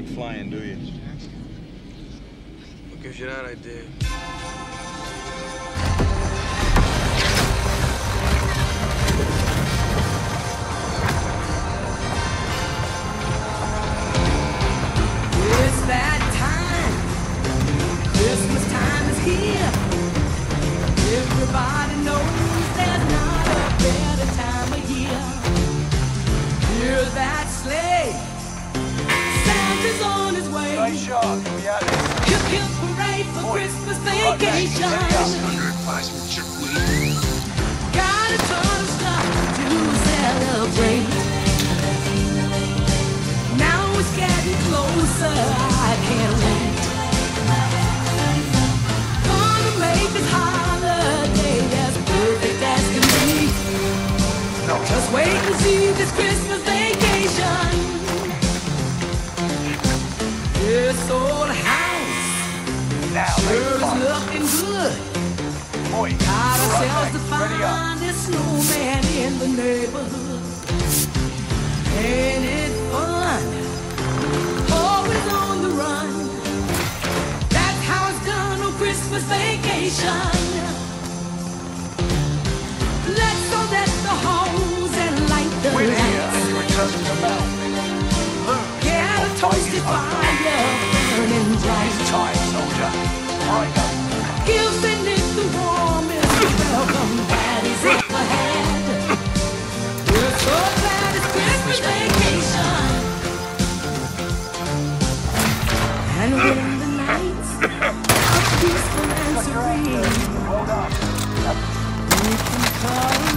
like flying, do you? What gives you that idea? It's that time. Christmas time is here. Everybody knows there's not a better time of year. Hear that sleigh. Santa's on his way. Hip hip parade for Christmas vacation. Under advisement, should we? Got a ton of stuff to celebrate. Now it's getting closer. I can't wait. Gonna make this holiday as perfect as can be. Just wait and see this Christmas vacation. This old house sure is looking good. Got ourselves the finest snowman in the neighborhood. Ain't it fun? Always on the run. That's how it's done on Christmas vacation. Let's go get the hose and light the lights. Toasted fire, burning bright. Gifts and it's the warmest welcome that is ever had. We're so glad it's Christmas vacation. And when the nights are peaceful and serene, we can call